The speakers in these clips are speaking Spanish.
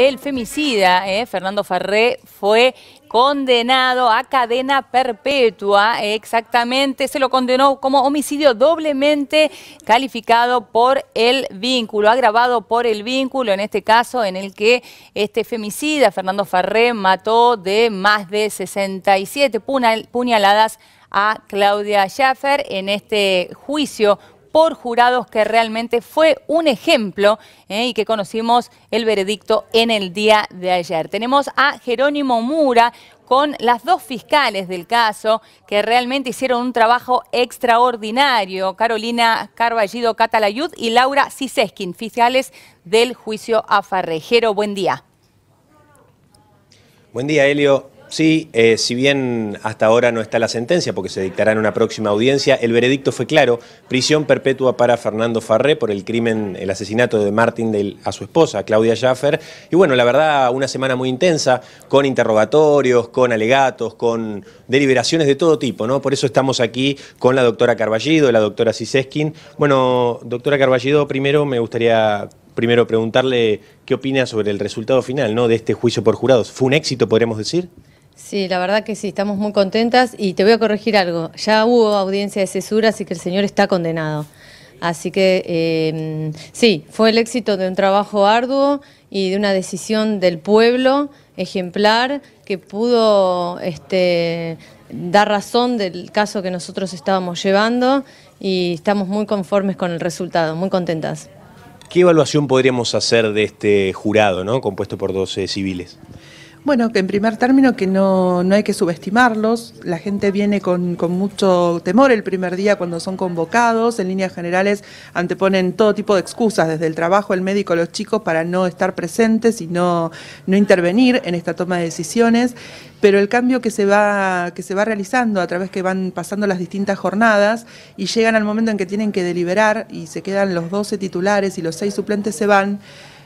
El femicida, Fernando Farré, fue condenado a cadena perpetua, exactamente, se lo condenó como homicidio doblemente calificado por el vínculo, agravado por el vínculo, en este caso en el que este femicida, Fernando Farré, mató de más de 67 puñaladas a Claudia Jaffer en este juicio por jurados que realmente fue un ejemplo y que conocimos el veredicto en el día de ayer. Tenemos a Jerónimo Mura con las dos fiscales del caso que realmente hicieron un trabajo extraordinario, Carolina Carballido Catalayud y Laura Siseskin, fiscales del juicio a Farré. Jero, buen día. Buen día, Elio. Sí, si bien hasta ahora no está la sentencia porque se dictará en una próxima audiencia, el veredicto fue claro, prisión perpetua para Fernando Farré por el crimen, el asesinato de Martín a su esposa, Claudia Jaffer. Y bueno, la verdad, una semana muy intensa, con interrogatorios, con alegatos, con deliberaciones de todo tipo, ¿no? Por eso estamos aquí con la doctora Carballido y la doctora Siseskin. Bueno, doctora Carballido, primero me gustaría... preguntarle qué opina sobre el resultado final, ¿no?, de este juicio por jurados. ¿Fue un éxito, podríamos decir? Sí, la verdad que sí, estamos muy contentas y te voy a corregir algo. Ya hubo audiencia de cesura, así que el señor está condenado. Así que sí, fue el éxito de un trabajo arduo y de una decisión del pueblo ejemplar que pudo dar razón del caso que nosotros estábamos llevando y estamos muy conformes con el resultado, muy contentas. ¿Qué evaluación podríamos hacer de este jurado, ¿no?, compuesto por 12 civiles? Bueno, que en primer término que no hay que subestimarlos. La gente viene con mucho temor el primer día cuando son convocados. En líneas generales anteponen todo tipo de excusas, desde el trabajo, el médico, los chicos, para no estar presentes y no intervenir en esta toma de decisiones. Pero el cambio que se va realizando a través que van pasando las distintas jornadas y llegan al momento en que tienen que deliberar y se quedan los 12 titulares y los 6 suplentes se van,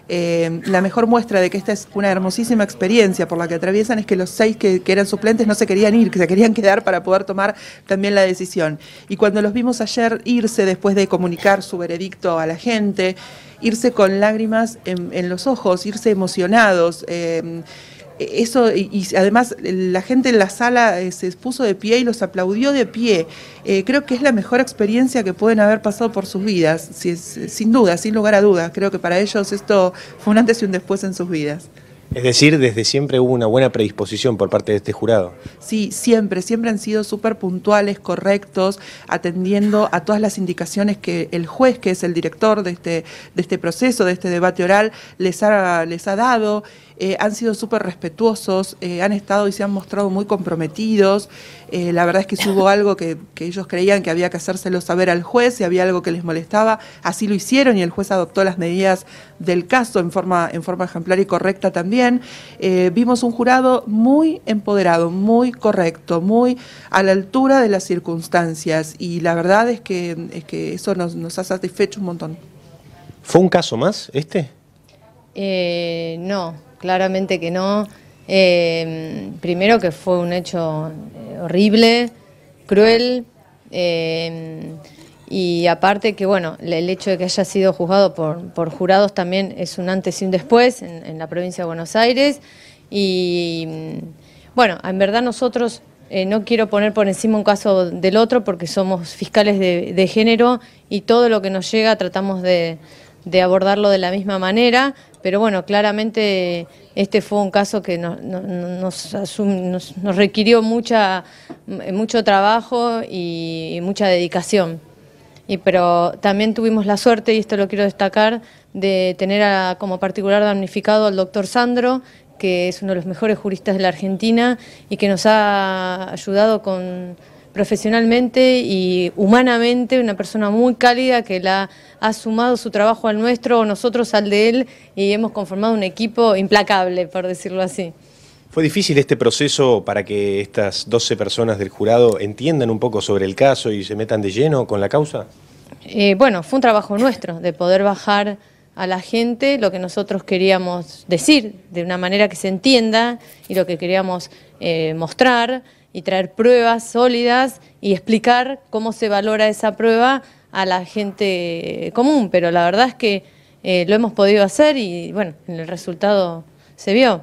la mejor muestra de que esta es una hermosísima experiencia por la que atraviesan es que los 6 que eran suplentes no se querían ir, que se querían quedar para poder tomar también la decisión. Y cuando los vimos ayer irse después de comunicar su veredicto a la gente, irse con lágrimas en los ojos, irse emocionados... Eso, y además la gente en la sala se puso de pie y los aplaudió de pie. Creo que es la mejor experiencia que pueden haber pasado por sus vidas, sin duda, sin lugar a dudas. Creo que para ellos esto fue un antes y un después en sus vidas. Es decir, desde siempre hubo una buena predisposición por parte de este jurado. Sí, siempre han sido súper puntuales, correctos, atendiendo a todas las indicaciones que el juez, que es el director de este proceso, de este debate oral, les ha dado. Han sido súper respetuosos, han estado y se han mostrado muy comprometidos. La verdad es que si hubo algo que ellos creían que había que hacérselo saber al juez, si había algo que les molestaba, así lo hicieron y el juez adoptó las medidas del caso en forma ejemplar y correcta también. Vimos un jurado muy empoderado, muy correcto, muy a la altura de las circunstancias y la verdad es que eso nos ha satisfecho un montón. ¿Fue un caso más este? No. Claramente que no. Primero que fue un hecho horrible, cruel, y aparte que bueno, el hecho de que haya sido juzgado por jurados también es un antes y un después en la provincia de Buenos Aires. Y bueno, en verdad nosotros no quiero poner por encima un caso del otro porque somos fiscales de género y todo lo que nos llega tratamos de abordarlo de la misma manera, pero bueno, claramente este fue un caso que nos requirió mucho trabajo y mucha dedicación. Pero también tuvimos la suerte, y esto lo quiero destacar, de tener como particular damnificado al doctor Sandro, que es uno de los mejores juristas de la Argentina y que nos ha ayudado profesionalmente y humanamente, una persona muy cálida que ha sumado su trabajo al nuestro, nosotros al de él, y hemos conformado un equipo implacable, por decirlo así. ¿Fue difícil este proceso para que estas 12 personas del jurado entiendan un poco sobre el caso y se metan de lleno con la causa? Bueno, fue un trabajo nuestro, de poder bajar a la gente lo que nosotros queríamos decir, de una manera que se entienda y lo que queríamos mostrar, y traer pruebas sólidas y explicar cómo se valora esa prueba a la gente común. Pero la verdad es que lo hemos podido hacer y bueno, el resultado se vio.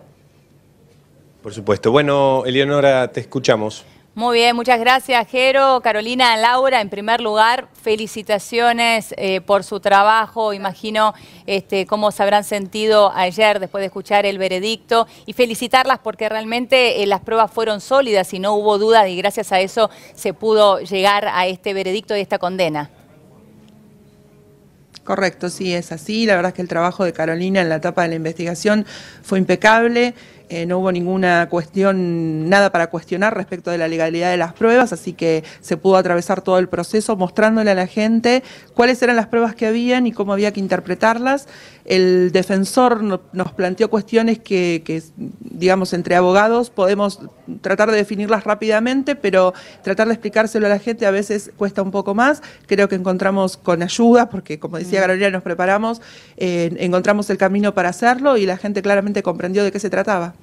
Por supuesto. Bueno, Eleonora, te escuchamos. Muy bien, muchas gracias, Jero, Carolina, Laura. En primer lugar, felicitaciones por su trabajo. Imagino cómo se habrán sentido ayer después de escuchar el veredicto. Y felicitarlas porque realmente las pruebas fueron sólidas y no hubo dudas. Y gracias a eso se pudo llegar a este veredicto y esta condena. Correcto, sí, es así. La verdad es que el trabajo de Carolina en la etapa de la investigación fue impecable. No hubo ninguna cuestión, nada para cuestionar respecto de la legalidad de las pruebas, así que se pudo atravesar todo el proceso mostrándole a la gente cuáles eran las pruebas que habían y cómo había que interpretarlas. El defensor nos planteó cuestiones que digamos, entre abogados podemos tratar de definirlas rápidamente, pero tratar de explicárselo a la gente a veces cuesta un poco más. Creo que encontramos con ayuda, porque como decía Carolina, nos preparamos, encontramos el camino para hacerlo y la gente claramente comprendió de qué se trataba.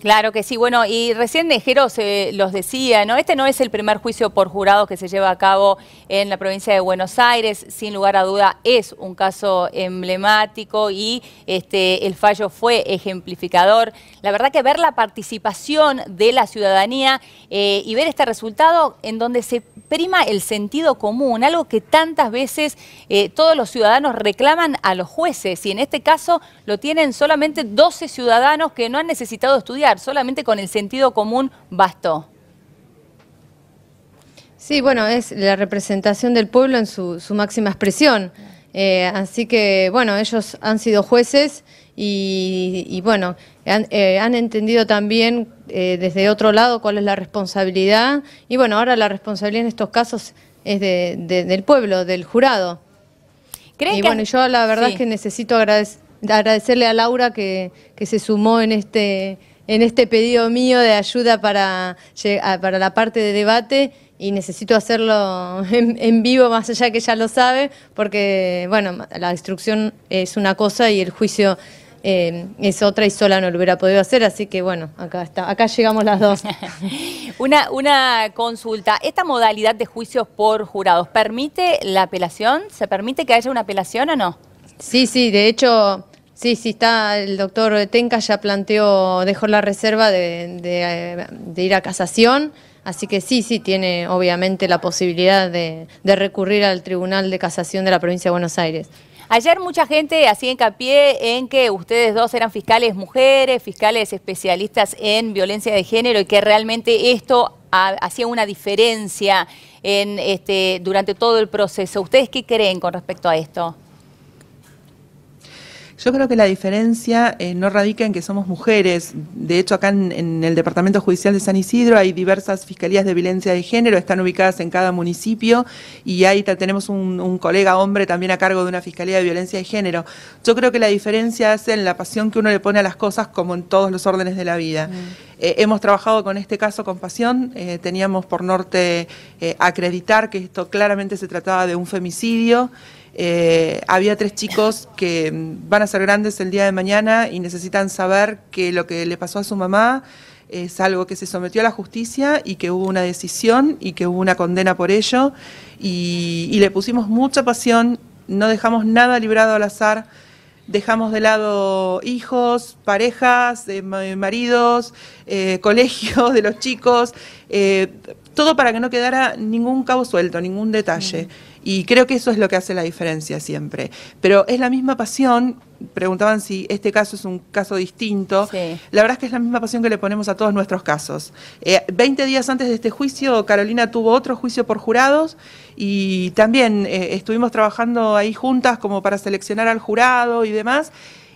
Claro que sí. Bueno, y recién Jero se los decía, ¿no? Este no es el primer juicio por jurado que se lleva a cabo en la provincia de Buenos Aires. Sin lugar a duda es un caso emblemático y el fallo fue ejemplificador. La verdad que ver la participación de la ciudadanía y ver este resultado en donde se prima el sentido común, algo que tantas veces todos los ciudadanos reclaman a los jueces, y en este caso lo tienen solamente 12 ciudadanos que no han necesitado estudiar. Solamente con el sentido común bastó. Sí, bueno, es la representación del pueblo en su máxima expresión. Así que, bueno, ellos han sido jueces y bueno, han entendido también desde otro lado cuál es la responsabilidad. Y bueno, ahora la responsabilidad en estos casos es del pueblo, del jurado. Y bueno, yo la verdad es que necesito agradecerle a Laura que se sumó en este pedido mío de ayuda para la parte de debate, y necesito hacerlo en vivo, más allá que ya lo sabe, porque bueno, la instrucción es una cosa y el juicio es otra, y sola no lo hubiera podido hacer, así que bueno, acá llegamos las dos. Una consulta, ¿esta modalidad de juicios por jurados permite la apelación? ¿Se permite que haya una apelación o no? Sí, sí, de hecho... Sí, está el doctor Tenca, ya planteó, dejó la reserva de ir a casación, así que sí, tiene obviamente la posibilidad de recurrir al Tribunal de Casación de la Provincia de Buenos Aires. Ayer mucha gente hacía hincapié en que ustedes dos eran fiscales mujeres, fiscales especialistas en violencia de género, y que realmente esto hacía una diferencia en durante todo el proceso. ¿Ustedes qué creen con respecto a esto? Yo creo que la diferencia no radica en que somos mujeres. De hecho, acá en el Departamento Judicial de San Isidro hay diversas fiscalías de violencia de género, están ubicadas en cada municipio, y ahí tenemos un colega hombre también a cargo de una fiscalía de violencia de género. Yo creo que la diferencia es en la pasión que uno le pone a las cosas, como en todos los órdenes de la vida. Hemos trabajado con este caso con pasión, teníamos por norte acreditar que esto claramente se trataba de un femicidio. Había 3 chicos que van a ser grandes el día de mañana y necesitan saber que lo que le pasó a su mamá es algo que se sometió a la justicia y que hubo una decisión y que hubo una condena por ello, y le pusimos mucha pasión, no dejamos nada librado al azar. Dejamos de lado hijos, parejas, maridos, colegios de los chicos, todo para que no quedara ningún cabo suelto, ningún detalle. Y creo que eso es lo que hace la diferencia siempre. Pero es la misma pasión, preguntaban si este caso es un caso distinto. Sí. La verdad es que es la misma pasión que le ponemos a todos nuestros casos. 20 días antes de este juicio, Carolina tuvo otro juicio por jurados, y también estuvimos trabajando ahí juntas como para seleccionar al jurado y demás,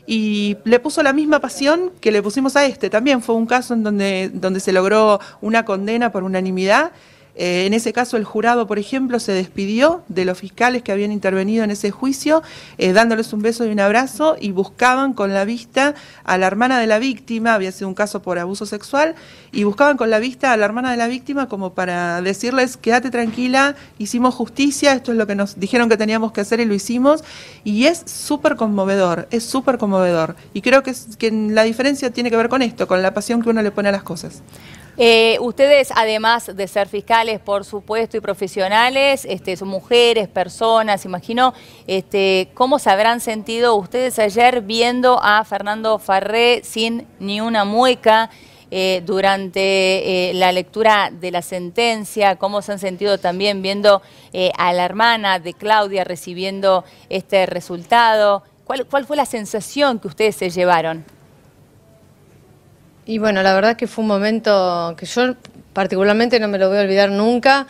y le puso la misma pasión que le pusimos a este. También fue un caso en donde se logró una condena por unanimidad. En ese caso el jurado, por ejemplo, se despidió de los fiscales que habían intervenido en ese juicio, dándoles un beso y un abrazo, y buscaban con la vista a la hermana de la víctima, había sido un caso por abuso sexual, y buscaban con la vista a la hermana de la víctima como para decirles: quédate tranquila, hicimos justicia, esto es lo que nos dijeron que teníamos que hacer y lo hicimos. Y es súper conmovedor, es súper conmovedor. Y creo que la diferencia tiene que ver con esto, con la pasión que uno le pone a las cosas. Ustedes, además de ser fiscales, por supuesto, y profesionales, son mujeres, personas, imagino, ¿cómo se habrán sentido ustedes ayer viendo a Fernando Farré sin ni una mueca durante la lectura de la sentencia? ¿Cómo se han sentido también viendo a la hermana de Claudia recibiendo este resultado? ¿Cuál fue la sensación que ustedes se llevaron? Y bueno, la verdad que fue un momento que yo particularmente no me lo voy a olvidar nunca.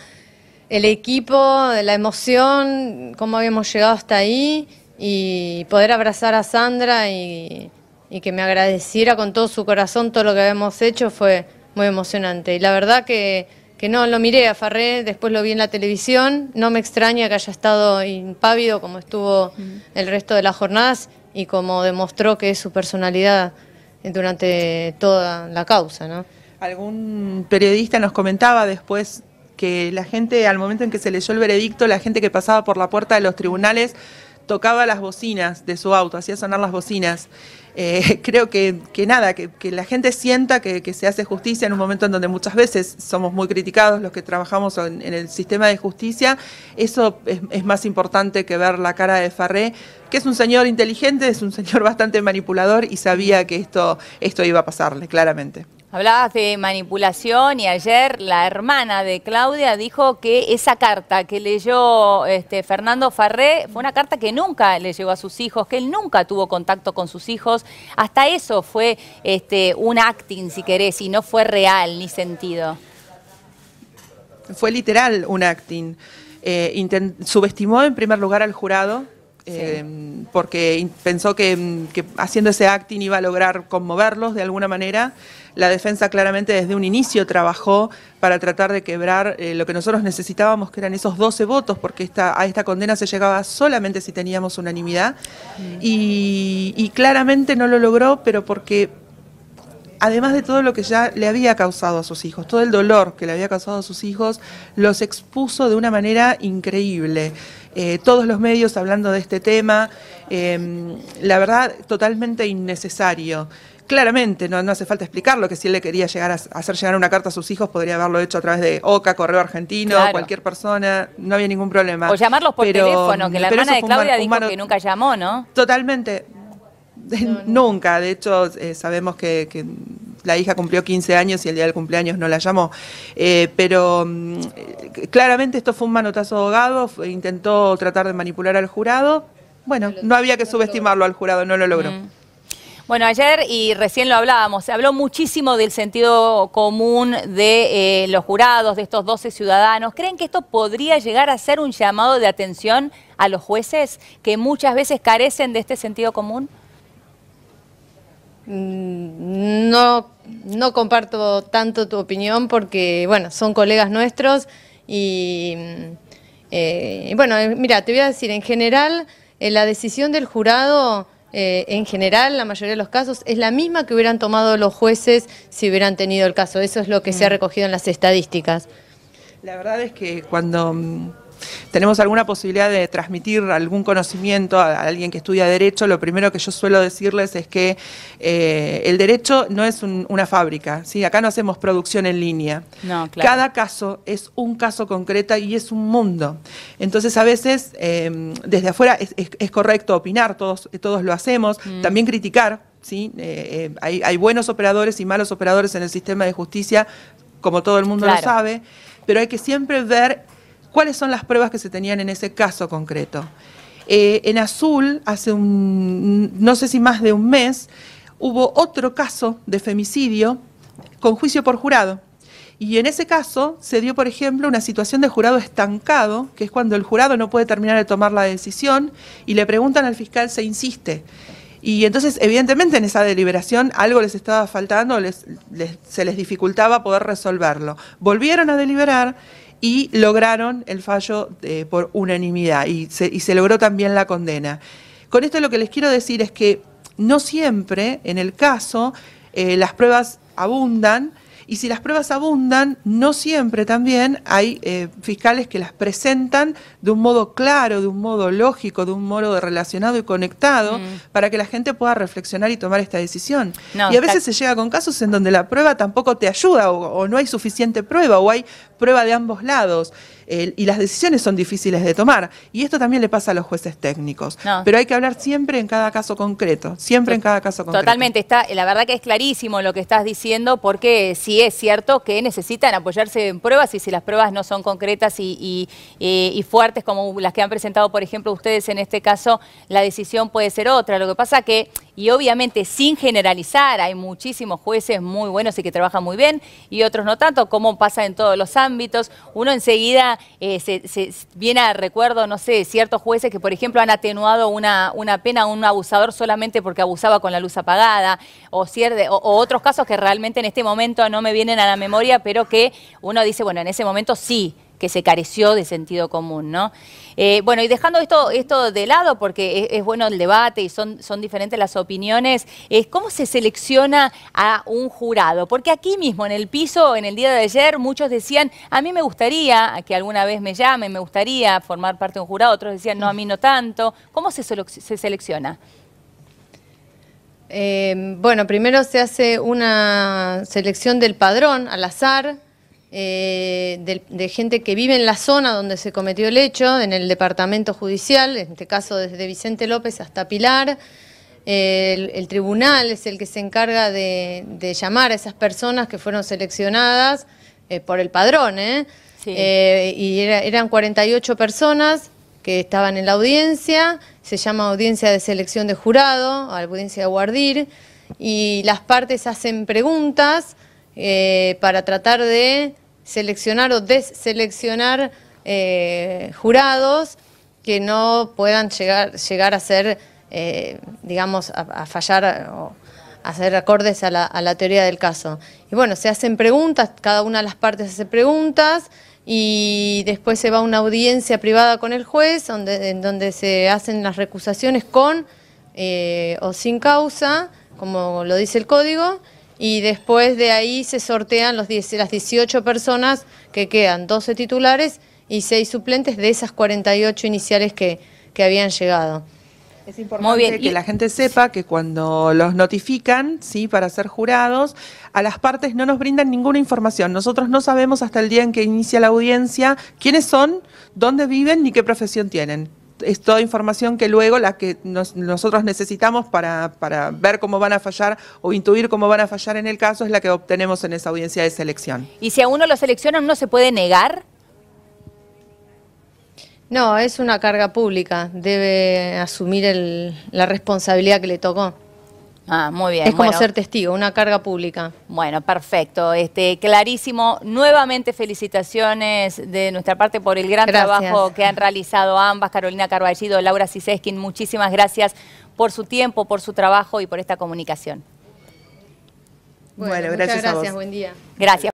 El equipo, la emoción, cómo habíamos llegado hasta ahí y poder abrazar a Sandra y que me agradeciera con todo su corazón todo lo que habíamos hecho fue muy emocionante. Y la verdad que no lo miré a Farré, después lo vi en la televisión. No me extraña que haya estado impávido como estuvo el resto de las jornadas y como demostró que es su personalidad durante toda la causa, ¿no? Algún periodista nos comentaba después que la gente, al momento en que se leyó el veredicto, la gente que pasaba por la puerta de los tribunales tocaba las bocinas de su auto, hacía sonar las bocinas. Creo que nada, que la gente sienta que se hace justicia en un momento en donde muchas veces somos muy criticados los que trabajamos en el sistema de justicia. Eso es más importante que ver la cara de Farré, que es un señor inteligente, es un señor bastante manipulador y sabía que esto iba a pasarle, claramente. Hablabas de manipulación y ayer la hermana de Claudia dijo que esa carta que leyó Fernando Farré fue una carta que nunca le llegó a sus hijos, que él nunca tuvo contacto con sus hijos. Hasta eso fue un acting, si querés, y no fue real ni sentido. Fue literal un acting. Subestimó en primer lugar al jurado. Sí. Porque pensó que haciendo ese acting iba a lograr conmoverlos de alguna manera. La defensa claramente desde un inicio trabajó para tratar de quebrar lo que nosotros necesitábamos, que eran esos 12 votos, porque a esta condena se llegaba solamente si teníamos unanimidad. Y claramente no lo logró, pero porque además de todo lo que ya le había causado a sus hijos, todo el dolor que le había causado a sus hijos, los expuso de una manera increíble. Todos los medios hablando de este tema, la verdad, totalmente innecesario. Claramente, no hace falta explicarlo, que si él le quería llegar hacer llegar una carta a sus hijos, podría haberlo hecho a través de OCA, Correo Argentino, claro, cualquier persona, no había ningún problema. O llamarlos por teléfono, que la hermana de Claudia dijo que nunca llamó, ¿no? Totalmente, nunca. De hecho, sabemos que la hija cumplió 15 años y el día del cumpleaños no la llamó. Pero claramente esto fue un manotazo ahogado, intentó tratar de manipular al jurado. Bueno, no había que subestimarlo al jurado, no lo logró. Bueno, ayer, y recién lo hablábamos, se habló muchísimo del sentido común de los jurados, de estos 12 ciudadanos. ¿Creen que esto podría llegar a ser un llamado de atención a los jueces que muchas veces carecen de este sentido común? No comparto tanto tu opinión porque, bueno, son colegas nuestros y, bueno, mira, te voy a decir, en general, la decisión del jurado, en general, la mayoría de los casos, es la misma que hubieran tomado los jueces si hubieran tenido el caso. Eso es lo que se ha recogido en las estadísticas. La verdad es que cuando tenemos alguna posibilidad de transmitir algún conocimiento a alguien que estudia Derecho, lo primero que yo suelo decirles es que el Derecho no es una fábrica, ¿sí? Acá no hacemos producción en línea. No, claro. Cada caso es un caso concreto y es un mundo. Entonces, a veces, desde afuera es correcto opinar, todos lo hacemos, también criticar, ¿sí? Hay buenos operadores y malos operadores en el sistema de justicia, como todo el mundo, claro, lo sabe, pero hay que siempre ver cuáles son las pruebas que se tenían en ese caso concreto. En Azul, hace no sé si más de un mes, hubo otro caso de femicidio con juicio por jurado. Y en ese caso se dio, por ejemplo, una situación de jurado estancado, que es cuando el jurado no puede terminar de tomar la decisión y le preguntan al fiscal, se insiste. Y entonces, evidentemente, en esa deliberación algo les estaba faltando, se les dificultaba poder resolverlo. Volvieron a deliberar y lograron el fallo por unanimidad y se logró también la condena. Con esto lo que les quiero decir es que no siempre en el caso las pruebas abundan y si las pruebas abundan, no siempre también hay fiscales que las presentan de un modo claro, de un modo lógico, de un modo relacionado y conectado, para que la gente pueda reflexionar y tomar esta decisión. No, y a veces se llega con casos en donde la prueba tampoco te ayuda, o no hay suficiente prueba, o hay prueba de ambos lados, y las decisiones son difíciles de tomar. Y esto también le pasa a los jueces técnicos. No. Pero hay que hablar siempre en cada caso concreto, siempre en cada caso concreto. Totalmente, está, la verdad que es clarísimo lo que estás diciendo, porque sí es cierto que necesitan apoyarse en pruebas, y si las pruebas no son concretas y fuertes como las que han presentado, por ejemplo, ustedes en este caso, la decisión puede ser otra. Lo que pasa que, y obviamente sin generalizar, hay muchísimos jueces muy buenos y que trabajan muy bien, y otros no tanto, como pasa en todos los ámbitos. Uno enseguida se viene a recuerdo, no sé, ciertos jueces que, por ejemplo, han atenuado una pena a un abusador solamente porque abusaba con la luz apagada, o otros casos que realmente en este momento no me vienen a la memoria, pero que uno dice, bueno, en ese momento sí, que se careció de sentido común, ¿no? Bueno, y dejando esto de lado, porque es bueno el debate y son diferentes las opiniones, ¿cómo se selecciona a un jurado? Porque aquí mismo, en el piso, en el día de ayer, muchos decían, a mí me gustaría que alguna vez me llamen, me gustaría formar parte de un jurado, otros decían, no, a mí no tanto. ¿Cómo se selecciona? Bueno, primero se hace una selección del padrón, al azar, de gente que vive en la zona donde se cometió el hecho, en el departamento judicial, en este caso desde Vicente López hasta Pilar. El tribunal es el que se encarga de llamar a esas personas que fueron seleccionadas por el padrón. Sí. Y eran 48 personas que estaban en la audiencia, se llama audiencia de selección de jurado, audiencia de guardir, y las partes hacen preguntas para tratar de seleccionar o deseleccionar jurados que no puedan llegar a ser, digamos, a fallar o a ser acordes a la teoría del caso. Y bueno, se hacen preguntas, cada una de las partes hace preguntas, y después se va a una audiencia privada con el juez, en donde se hacen las recusaciones con o sin causa, como lo dice el código. Y después de ahí se sortean las 18 personas que quedan, 12 titulares y 6 suplentes de esas 48 iniciales que habían llegado. Es importante que la gente sepa que cuando los notifican, ¿sí?, para ser jurados, a las partes no nos brindan ninguna información. Nosotros no sabemos hasta el día en que inicia la audiencia quiénes son, dónde viven ni qué profesión tienen. Es toda información que luego la que nosotros necesitamos para ver cómo van a fallar o intuir cómo van a fallar en el caso es la que obtenemos en esa audiencia de selección. ¿Y si a uno lo seleccionan, no se puede negar? No, es una carga pública, debe asumir la responsabilidad que le tocó. Ah, muy bien. Es como ser testigo, una carga pública. Bueno, perfecto, clarísimo. Nuevamente felicitaciones de nuestra parte por el gran trabajo que han realizado ambas, Carolina Carballido, Laura Siseskin. Muchísimas gracias por su tiempo, por su trabajo y por esta comunicación. Bueno, gracias a vos. Buen día. Gracias.